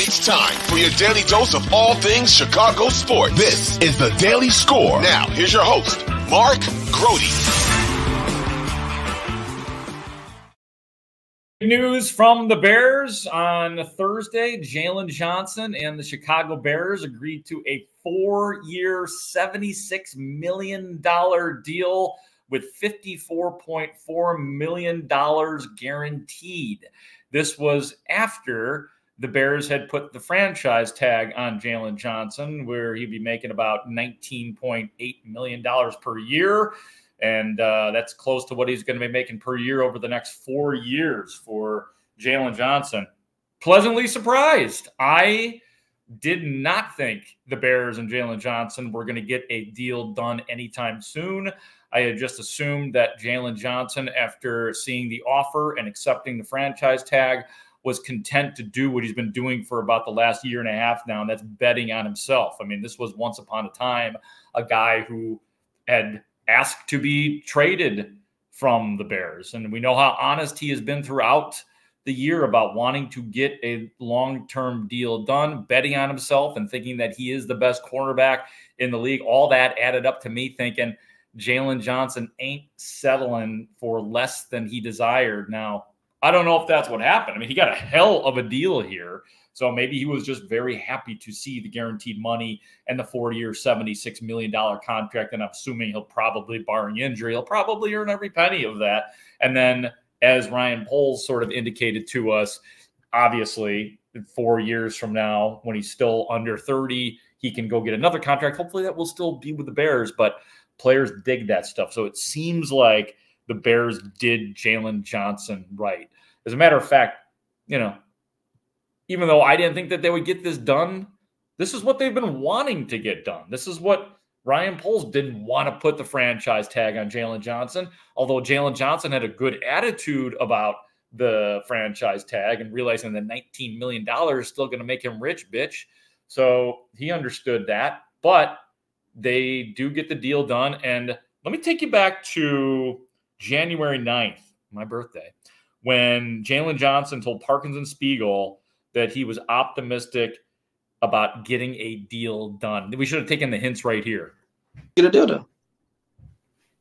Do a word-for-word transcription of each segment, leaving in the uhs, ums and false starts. It's time for your daily dose of all things Chicago sports. This is The Daily Score. Now, here's your host, Mark Grody. News from the Bears on Thursday. Jalen Johnson and the Chicago Bears agreed to a four-year, seventy-six million dollars deal with fifty-four point four million dollars guaranteed. This was after the Bears had put the franchise tag on Jalen Johnson, where he'd be making about nineteen point eight million dollars per year. And uh, that's close to what he's going to be making per year over the next four years for Jalen Johnson. Pleasantly surprised. I did not think the Bears and Jalen Johnson were going to get a deal done anytime soon. I had just assumed that Jalen Johnson, after seeing the offer and accepting the franchise tag, was content to do what he's been doing for about the last year and a half now, and that's betting on himself. I mean, this was once upon a time a guy who had asked to be traded from the Bears. And we know how honest he has been throughout the year about wanting to get a long-term deal done, betting on himself and thinking that he is the best cornerback in the league. All that added up to me thinking Jalen Johnson ain't settling for less than he desired. Now, I don't know if that's what happened. I mean, he got a hell of a deal here. So maybe he was just very happy to see the guaranteed money and the four-year, seventy-six million dollars contract. And I'm assuming he'll probably, barring injury, he'll probably earn every penny of that. And then, as Ryan Poles sort of indicated to us, obviously, four years from now, when he's still under thirty, he can go get another contract. Hopefully that will still be with the Bears, but players dig that stuff. So it seems like the Bears did Jalen Johnson right. As a matter of fact, you know, even though I didn't think that they would get this done, this is what they've been wanting to get done. This is what Ryan Poles didn't want to put the franchise tag on Jalen Johnson, although Jalen Johnson had a good attitude about the franchise tag and realizing that nineteen million dollars is still going to make him rich, bitch. So he understood that, but they do get the deal done. And let me take you back to January ninth, my birthday, when Jalen Johnson told Parkinson Spiegel that he was optimistic about getting a deal done. We should have taken the hints right here. Get a deal done.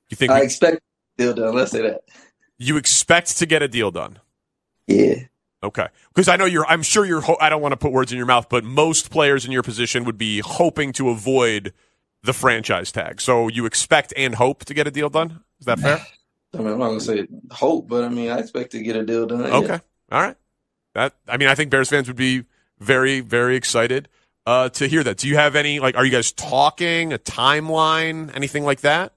You think I expect a deal done. Let's say that. You expect to get a deal done. Yeah. Okay. Because I know you're, I'm sure you're, I don't want to put words in your mouth, but most players in your position would be hoping to avoid the franchise tag. So you expect and hope to get a deal done. Is that fair? I mean, I'm not going to say hope, but, I mean, I expect to get a deal done. Okay. Yeah. All right. That I mean, I think Bears fans would be very, very excited uh, to hear that. Do you have any, like, are you guys talking, a timeline, anything like that?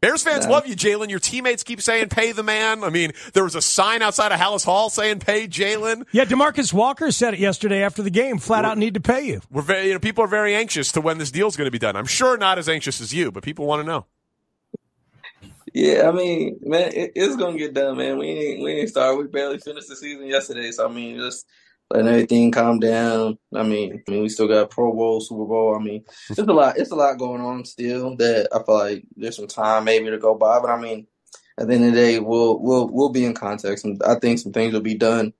Bears fans nah. love you, Jalen. Your teammates keep saying, pay the man. I mean, there was a sign outside of Hallis Hall saying, pay Jalen. Yeah, DeMarcus Walker said it yesterday after the game, flat we're, out need to pay you. We're very, you know, people are very anxious to when this deal's going to be done. I'm sure not as anxious as you, but people want to know. Yeah, I mean, man, it, it's gonna get done, man. We ain't we ain't started. We barely finished the season yesterday, so I mean, just letting everything calm down. I mean, I mean, we still got Pro Bowl, Super Bowl. I mean, it's a lot. It's a lot going on still. That I feel like there's some time maybe to go by, but I mean, at the end of the day, we'll we'll we'll be in contact. And I think some things will be done,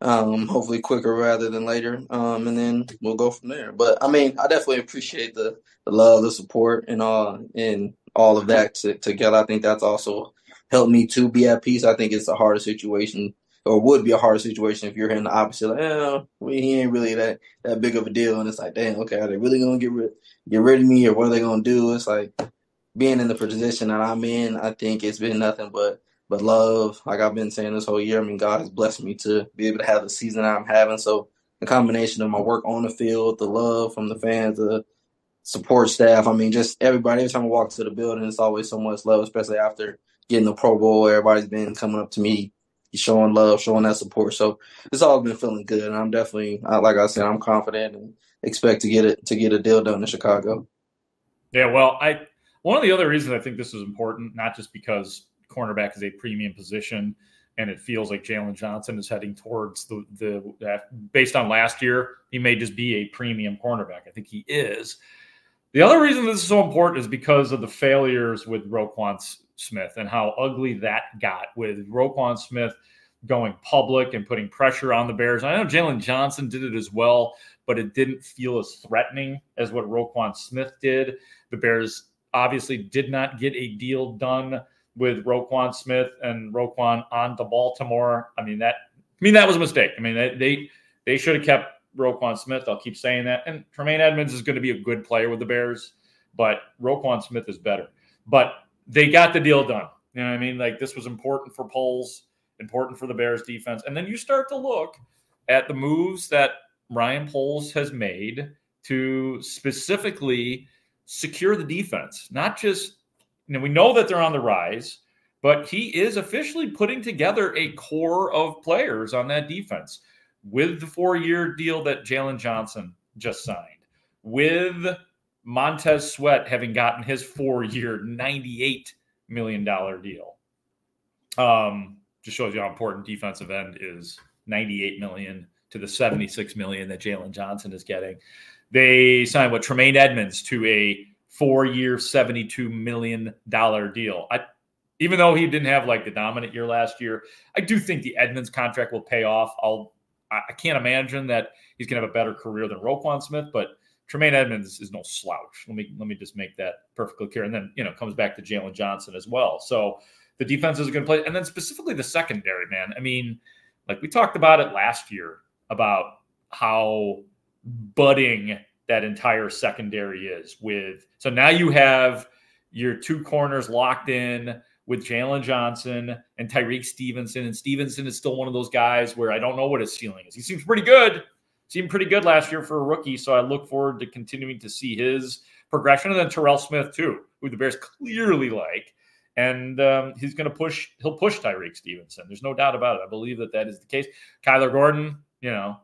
um, hopefully quicker rather than later. Um, and then we'll go from there. But I mean, I definitely appreciate the, the love, the support, and all, and all of that together. I think that's also helped me to be at peace. I think it's a harder situation, or would be a harder situation if you're hearing the opposite. Like, oh, we, he ain't really that, that big of a deal. And it's like, damn, okay, are they really going to get rid get rid of me, or what are they going to do? It's like being in the position that I'm in, I think it's been nothing but, but love. Like I've been saying this whole year, I mean, God has blessed me to be able to have the season I'm having. So the combination of my work on the field, the love from the fans, the support staff, I mean, just everybody. Every time I walk to the building, it's always so much love, especially after getting the Pro Bowl. Everybody's been coming up to me, showing love, showing that support. So it's all been feeling good, and I'm definitely, like I said, I'm confident and expect to get it to get a deal done in Chicago. Yeah, well, I one of the other reasons I think this is important, not just because cornerback is a premium position, and it feels like Jalen Johnson is heading towards the the that, based on last year, he may just be a premium cornerback. I think he is. The other reason this is so important is because of the failures with Roquan Smith and how ugly that got with Roquan Smith going public and putting pressure on the Bears. I know Jalen Johnson did it as well, but it didn't feel as threatening as what Roquan Smith did. The Bears obviously did not get a deal done with Roquan Smith and Roquan on to Baltimore. I mean, that I mean that was a mistake. I mean, they they, they should have kept Roquan Smith. I'll keep saying that. And Tremaine Edmonds is going to be a good player with the Bears, but Roquan Smith is better. But they got the deal done. You know what I mean? Like, this was important for polls, important for the Bears defense. And then you start to look at the moves that Ryan Poles has made to specifically secure the defense. Not just, you know, we know that they're on the rise, but he is officially putting together a core of players on that defense with the four-year deal that Jalen Johnson just signed, with Montez Sweat having gotten his four-year ninety-eight million dollar deal. Um, just shows you how important defensive end is, ninety-eight million dollars to the seventy-six million dollars that Jalen Johnson is getting. They signed with Tremaine Edmonds to a four-year seventy-two million dollar deal. I, even though he didn't have like the dominant year last year, I do think the Edmonds contract will pay off. I'll, I can't imagine that he's going to have a better career than Roquan Smith, but Tremaine Edmonds is no slouch. Let me let me just make that perfectly clear. And then, you know, comes back to Jalen Johnson as well. So the defense is going to play. And then specifically the secondary, man. I mean, like we talked about it last year about how budding that entire secondary is with. So now you have your two corners locked in with Jalen Johnson and Tyreek Stevenson. And Stevenson is still one of those guys where I don't know what his ceiling is. He seems pretty good. Seemed pretty good last year for a rookie, so I look forward to continuing to see his progression. And then Terrell Smith, too, who the Bears clearly like. And um, he's going to push – he'll push Tyreek Stevenson. There's no doubt about it. I believe that that is the case. Kyler Gordon, you know,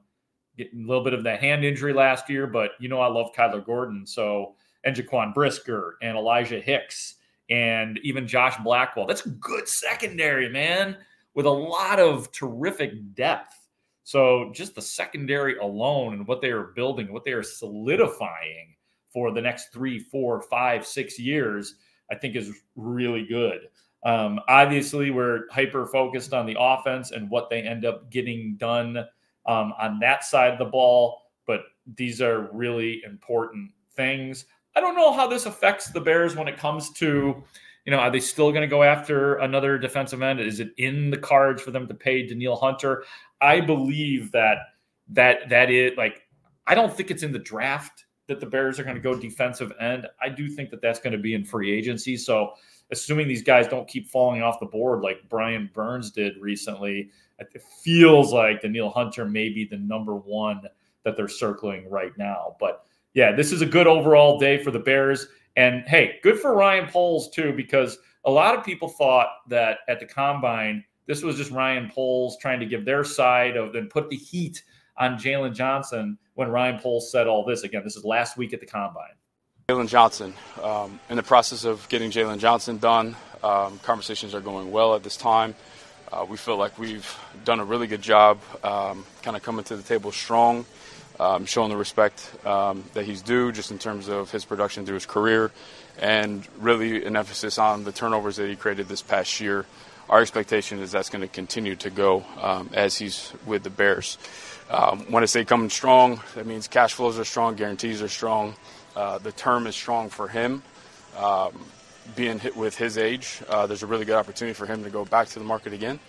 getting a little bit of that hand injury last year, but you know I love Kyler Gordon. So – and Jaquan Brisker and Elijah Hicks. And even Josh Blackwell. That's a good secondary, man, with a lot of terrific depth. So just the secondary alone and what they are building, what they are solidifying for the next three, four, five, six years, I think is really good. Um, obviously, we're hyper-focused on the offense and what they end up getting done um, on that side of the ball, but these are really important things. I don't know how this affects the Bears when it comes to, you know, are they still going to go after another defensive end? Is it in the cards for them to pay Danielle Hunter? I believe that that that is like, I don't think it's in the draft that the Bears are going to go defensive end. I do think that that's going to be in free agency. So assuming these guys don't keep falling off the board like Brian Burns did recently, it feels like Danielle Hunter may be the number one that they're circling right now. But yeah, this is a good overall day for the Bears. And, hey, good for Ryan Poles, too, because a lot of people thought that at the Combine, this was just Ryan Poles trying to give their side of and put the heat on Jalen Johnson when Ryan Poles said all this. Again, this is last week at the Combine. Jalen Johnson, um, in the process of getting Jalen Johnson done, um, conversations are going well at this time. Uh, we feel like we've done a really good job um, kind of coming to the table strong. Um, showing the respect um, that he's due just in terms of his production through his career and really an emphasis on the turnovers that he created this past year. Our expectation is that's going to continue to go um, as he's with the Bears. Um, when I say coming strong, that means cash flows are strong, guarantees are strong. Uh, the term is strong for him. Um, being hit with his age, uh, there's a really good opportunity for him to go back to the market again.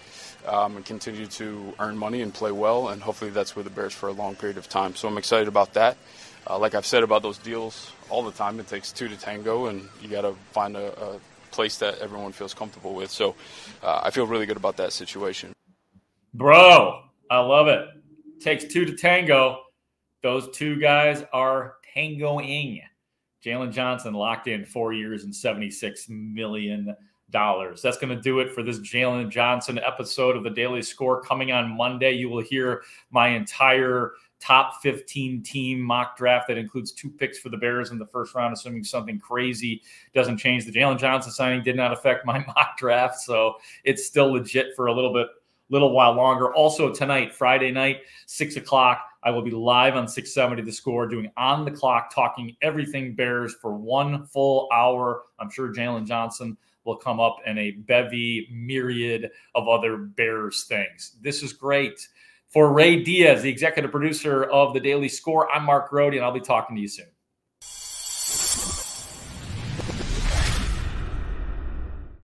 Um, and continue to earn money and play well, and hopefully that's with the Bears for a long period of time. So I'm excited about that. Uh, like I've said about those deals all the time, it takes two to tango, and you got to find a, a place that everyone feels comfortable with. So uh, I feel really good about that situation. Bro, I love it. Takes two to tango. Those two guys are tangoing. Jalen Johnson locked in four years and seventy-six million dollars. That's going to do it for this Jalen Johnson episode of the Daily Score. Coming on Monday, you will hear my entire top fifteen team mock draft that includes two picks for the Bears in the first round, assuming something crazy doesn't change. The Jalen Johnson signing did not affect my mock draft, so it's still legit for a little bit, little while longer. Also tonight, Friday night, six o'clock, I will be live on six seventy The Score doing On the Clock, talking everything Bears for one full hour. I'm sure Jalen Johnson will come up in a bevy, myriad of other Bears things. This is great. For Ray Diaz, the executive producer of The Daily Score, I'm Mark Grody, and I'll be talking to you soon.